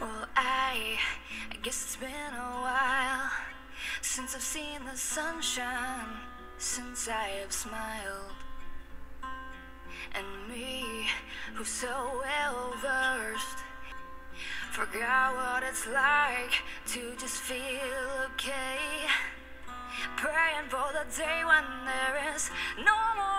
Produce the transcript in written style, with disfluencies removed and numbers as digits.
Well, I guess it's been a while since I've seen the sunshine, since I have smiled. And me, who's so well versed, forgot what it's like to just feel okay. Praying for the day when there is no more